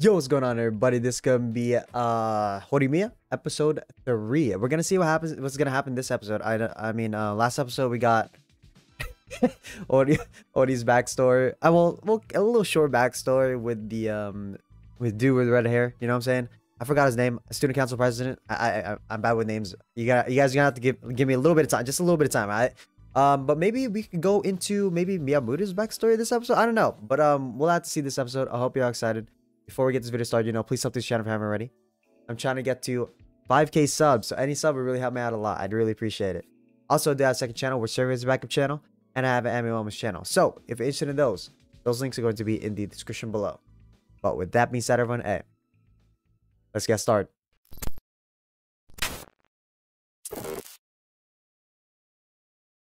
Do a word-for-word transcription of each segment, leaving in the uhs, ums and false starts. Yo, what's going on, everybody? This is gonna be uh Horimiya episode three. We're gonna see what happens. What's gonna happen this episode? I I mean, uh, last episode we got Ori Ori's backstory. I will well a little short backstory with the um with dude with red hair. You know what I'm saying? I forgot his name. Student council president. I I, I I'm bad with names. You got you guys are gonna have to give give me a little bit of time, just a little bit of time. I um but maybe we could go into maybe Miyamura's backstory this episode. I don't know, but um we'll have to see this episode. I hope you're excited. Before we get this video started, you know, please sub to this channel if you haven't already. I'm trying to get to five K subs, so any sub would really help me out a lot. I'd really appreciate it. Also, I do have a second channel, we're serving as a backup channel, and I have an anime moments channel. So, if you're interested in those, those links are going to be in the description below. But with that being said, everyone, hey, let's get started.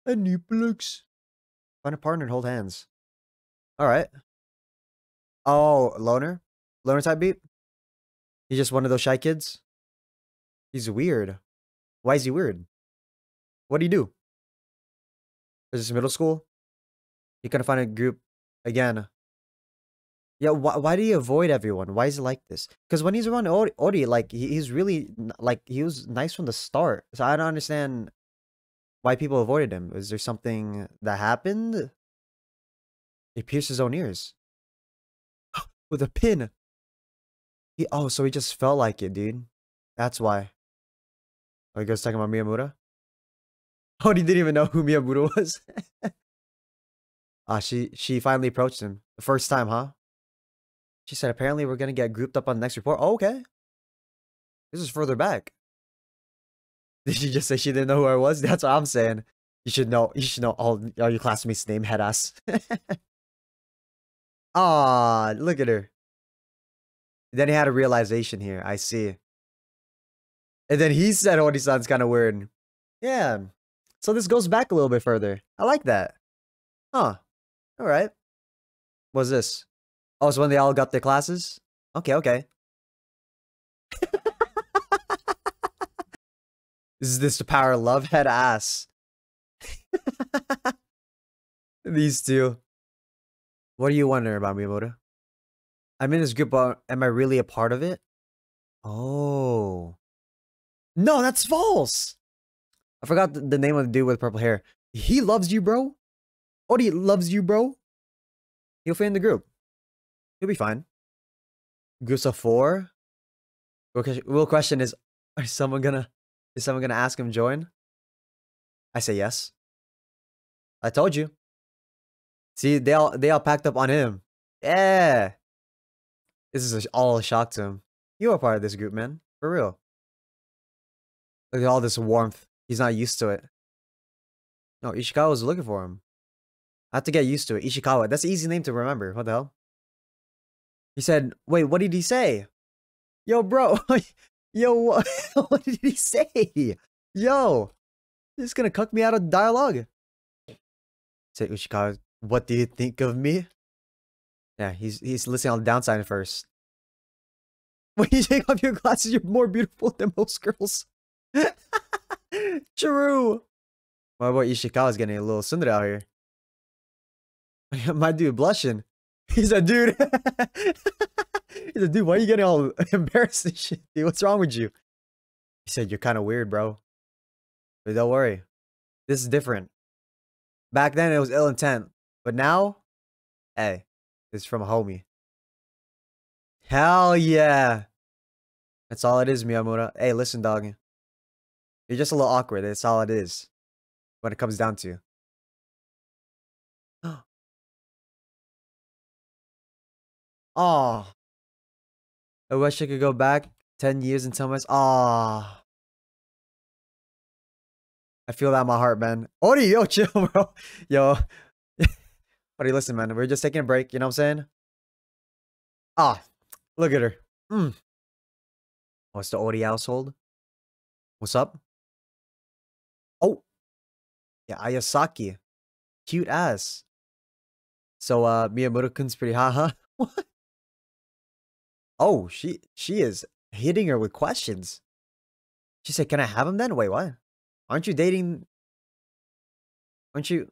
A new plugs. Find a partner and hold hands. All right. Oh, loner. Loner type beat? He's just one of those shy kids? He's weird. Why is he weird? What'd he do? Is this middle school? You couldn't find a group again. Yeah, why, why do you avoid everyone? Why is he like this? Because when he's around Ori, Ori like, he, he's really, like, he was nice from the start. So I don't understand why people avoided him. Is there something that happened? He pierced his own ears. With a pin. He, oh, so he just felt like it, dude. That's why. Are you guys talking about Miyamura? Oh, he didn't even know who Miyamura was. Ah, uh, she she finally approached him. The first time, huh? She said, apparently we're going to get grouped up on the next report. Oh, okay. This is further back. Did she just say she didn't know who I was? That's what I'm saying. You should know. You should know all, all your classmates' name, head ass. Ah, look at her. Then he had a realization here. I see. And then he said, "Ori sounds kind of weird." Yeah. So this goes back a little bit further. I like that. Huh. All right. What's this? Oh, so when they all got their classes? Okay, okay. Is this the power of love, head ass? These two. What are you wondering about, Miyamura? I'm in this group, but am I really a part of it? Oh. No, that's false! I forgot the name of the dude with purple hair. He loves you, bro. Ori loves you, bro. He'll fit in the group. He'll be fine. Groups of four? Real question is, are someone gonna, is someone gonna ask him to join? I say yes. I told you. See, they all, they all packed up on him. Yeah. This is all a shock to him. You are part of this group, man. For real. Look at all this warmth. He's not used to it. No, Ishikawa was looking for him. I have to get used to it. Ishikawa. That's an easy name to remember. What the hell? He said, wait, what did he say? Yo, bro. Yo, what, what did he say? Yo. This is going to cuck me out of dialogue. Said Ishikawa. What do you think of me? Yeah, he's he's listening on the downside first. When you take off your glasses, you're more beautiful than most girls. True. My boy Ishikawa's getting a little tsundere out here. My dude blushing. He's a dude. He's a dude. Why are you getting all embarrassed and shit, dude? What's wrong with you? He said, you're kind of weird, bro. But don't worry. This is different. Back then, it was ill intent. But now, hey, it's from a homie. Hell yeah. That's all it is, Miyamura. Hey, listen, dog. You're just a little awkward. That's all it is. When it comes down to. Oh. I wish I could go back ten years and tell myself. Oh. I feel that in my heart, man. Ori, yo, chill, bro. Yo. Ori, listen, man. We're just taking a break. You know what I'm saying? Ah, look at her. Mm. Oh, it's the Ori household. What's up? Oh. Yeah, Ayasaki. Cute ass. So, uh, Miyamura-kun's pretty hot, huh? What? Oh, she, she is hitting her with questions. She said, can I have him then? Wait, what? Aren't you dating? Aren't you?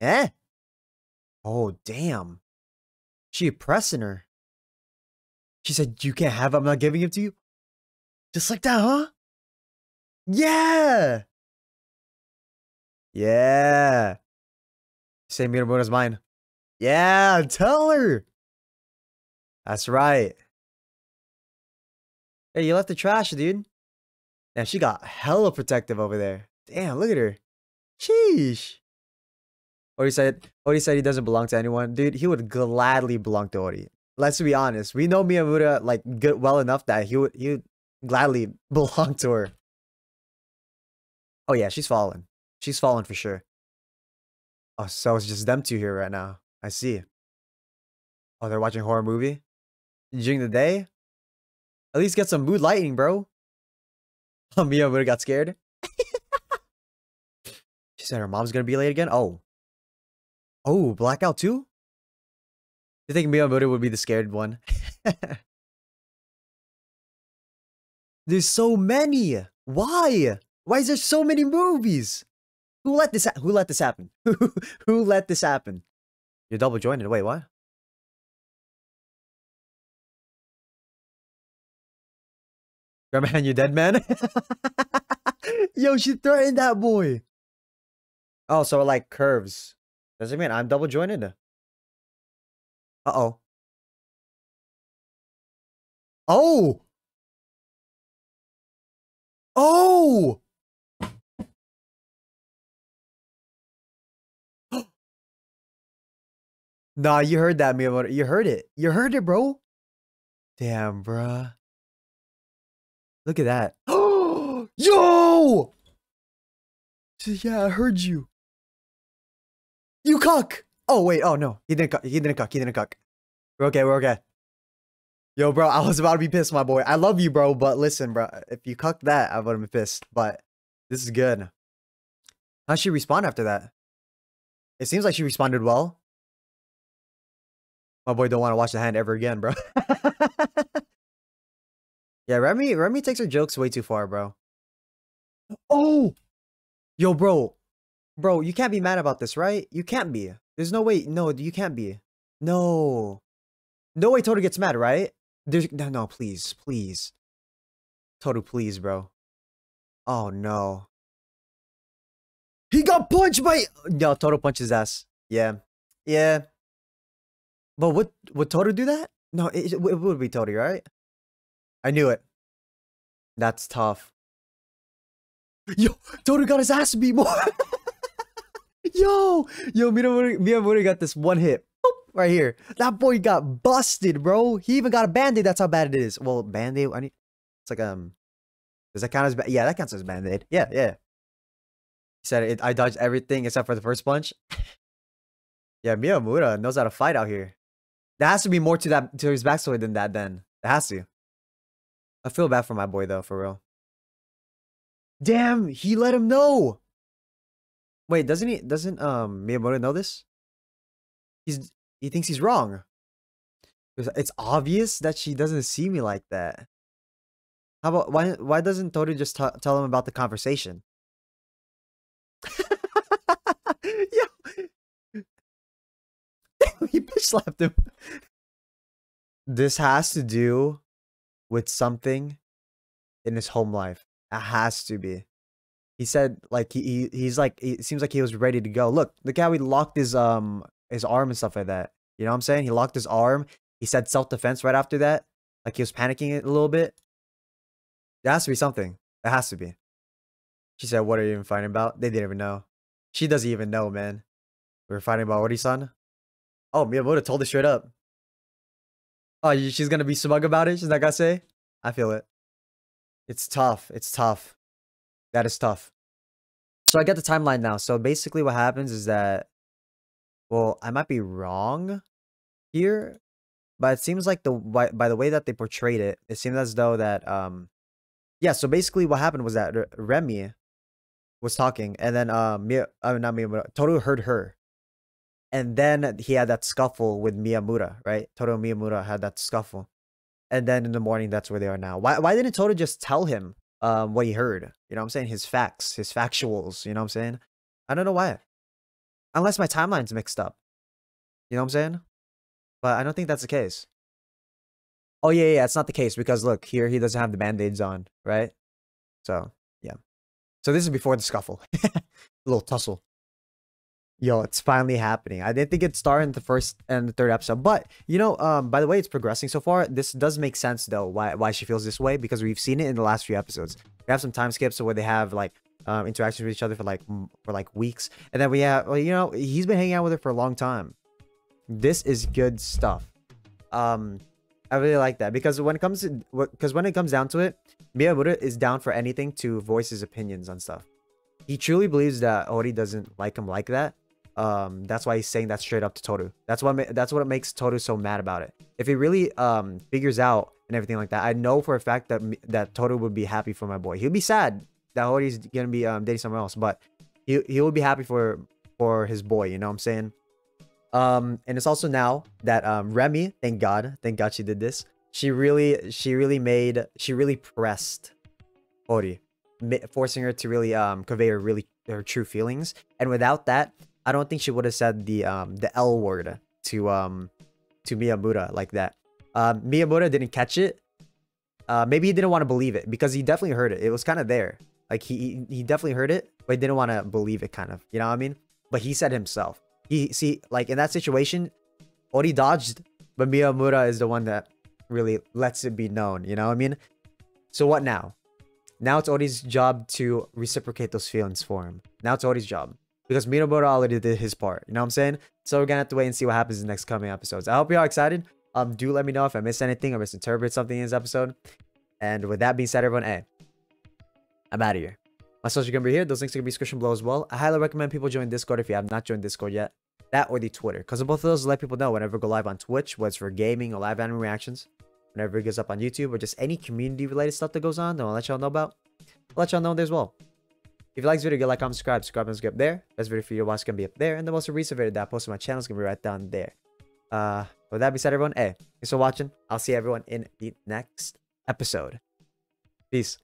Eh? Oh, damn. She pressing her. She said, you can't have it, I'm not giving it to you? Just like that, huh? Yeah! Yeah! Same Miyamura as mine. Yeah, tell her! That's right. Hey, you left the trash, dude. Now she got hella protective over there. Damn, look at her. Sheesh. Ori said, Ori said he doesn't belong to anyone. Dude, he would gladly belong to Ori. Let's be honest. We know Miyamura like good well enough that he would he would gladly belong to her. Oh yeah, she's fallen. She's fallen for sure. Oh, so it's just them two here right now. I see. Oh, they're watching a horror movie? During the day? At least get some mood lighting, bro. Oh, Miyamura got scared. She said her mom's gonna be late again? Oh. Oh, blackout too? You think Miyamura would be the scared one? There's so many! Why? Why is there so many movies? Who let this ha Who let this happen? Who let this happen? You're double jointed. Wait, what? Grandma, you dead, man? Yo, she threatened that boy. Oh, so it like curves. Does it mean I'm double jointed? Uh-oh. Oh! Oh! Nah, you heard that, Miyamura. You heard it. You heard it, bro. Damn, bruh. Look at that. Oh, yo! Yeah, I heard you. You cuck! Oh, wait. Oh, no. He didn't cuck. He didn't cuck. He didn't cuck. We're okay. We're okay. Yo, bro, I was about to be pissed, my boy. I love you, bro, but listen, bro. If you cucked that, I would have been pissed, but this is good. How'd she respond after that? It seems like she responded well. My boy don't want to watch the hand ever again, bro. Yeah, Remy, Remy takes her jokes way too far, bro. Oh! Yo, bro. Bro, you can't be mad about this, right? You can't be. There's no way. No, you can't be. No. No way Toru gets mad, right? There's... No, no, please. Please. Toru, please, bro. Oh, no. He got punched by... No, Toru punched his ass. Yeah. Yeah. But would, would Toru do that? No, it, it would be Toru, right? I knew it. That's tough. Yo, Toru got his ass beat more. Yo, yo, Miyamura, Miyamura got this one hit. Boop, right here. That boy got busted, bro. He even got a band-aid. That's how bad it is. Well, band-aid, I need... It's like, um... Does that count as... Ba yeah, that counts as band-aid. Yeah, yeah. He said, it, I dodged everything except for the first punch. Yeah, Miyamura knows how to fight out here. There has to be more to that to his backstory than that, then. There has to. I feel bad for my boy, though, for real. Damn, he let him know! Wait, doesn't he- doesn't, um, Miyamura know this? He's- he thinks he's wrong. It's obvious that she doesn't see me like that. How about- why- why doesn't Toru just t tell him about the conversation? Yo! He bitch slapped him. This has to do with something in his home life. It has to be. He said, like, he, he he's like, it seems like he was ready to go. Look, look how he locked his, um, his arm and stuff like that. You know what I'm saying? He locked his arm. He said self-defense right after that. Like, he was panicking it a little bit. There has to be something. There has to be. She said, what are you even fighting about? They didn't even know. She doesn't even know, man. We were fighting about Ori-san? Oh, Miyamura told us straight up. Oh, she's gonna be smug about it? She's not gonna say? I feel it. It's tough. It's tough. That is tough. So I get the timeline now. So basically what happens is that... Well, I might be wrong here. But it seems like the by, by the way that they portrayed it, it seemed as though that... um, Yeah, so basically what happened was that R Remy was talking. And then... Uh, Mia, uh, not Miyamura. Toru heard her. And then he had that scuffle with Miyamura, right? Toru and Miyamura had that scuffle. And then in the morning, that's where they are now. Why, why didn't Toru just tell him um, what he heard? You know what I'm saying? His facts, his factuals, you know what I'm saying? I don't know why. Unless my timeline's mixed up. You know what I'm saying? But I don't think that's the case. Oh, yeah, yeah, it's not the case because, look, here he doesn't have the band-aids on, right? So, yeah. So this is before the scuffle. Little tussle. Yo, it's finally happening. I didn't think it'd start in the first and the third episode. But, you know, um, by the way, it's progressing so far. This does make sense, though, why, why she feels this way. Because we've seen it in the last few episodes. We have some time skips where they have, like, um, interactions with each other for, like, for like weeks. And then we have, well, you know, he's been hanging out with her for a long time. This is good stuff. Um... I really like that because when it comes to, because when it comes down to it, Miyamura is down for anything to voice his opinions on stuff. He truly believes that Hori doesn't like him like that. Um, that's why he's saying that straight up to Toru. That's what that's what makes Toru so mad about it. If he really um figures out and everything like that, I know for a fact that that Toru would be happy for my boy. He'll be sad that Hori's gonna be um dating somewhere else, but he he will be happy for for his boy. You know what I'm saying? Um, and it's also now that, um, Remy, thank God, thank God she did this. She really, she really made, she really pressed Hori, forcing her to really, um, convey her really, her true feelings. And without that, I don't think she would have said the, um, the L word to, um, to Miyamura like that. Um, Miyamura didn't catch it. Uh, maybe he didn't want to believe it because he definitely heard it. It was kind of there. Like he, he definitely heard it, but he didn't want to believe it kind of, you know what I mean? But he said himself. He, see, like, in that situation, Hori dodged, but Miyamura is the one that really lets it be known, you know what I mean? So what now? Now it's Ori's job to reciprocate those feelings for him. Now it's Ori's job. Because Miyamura already did his part, you know what I'm saying? So we're gonna have to wait and see what happens in the next coming episodes. I hope you're all excited. Um, do let me know if I missed anything or misinterpreted something in this episode. And with that being said, everyone, hey, I'm out of here. My social are gonna be here. Those links are gonna be in the description below as well. I highly recommend people join Discord if you have not joined Discord yet. That or the Twitter, because on both of those, let people know whenever we go live on Twitch, whether it's for gaming or live anime reactions, whenever it goes up on YouTube, or just any community-related stuff that goes on, then I'll let y'all know about. I'll let y'all know there as well. If you like this video, get like, comment, subscribe, subscribe, and subscribe up there. Best video for you to watch is going to be up there, and the most recent video that I posted on my channel is going to be right down there. Uh, with that being said, everyone, hey, thanks for watching. I'll see everyone in the next episode. Peace.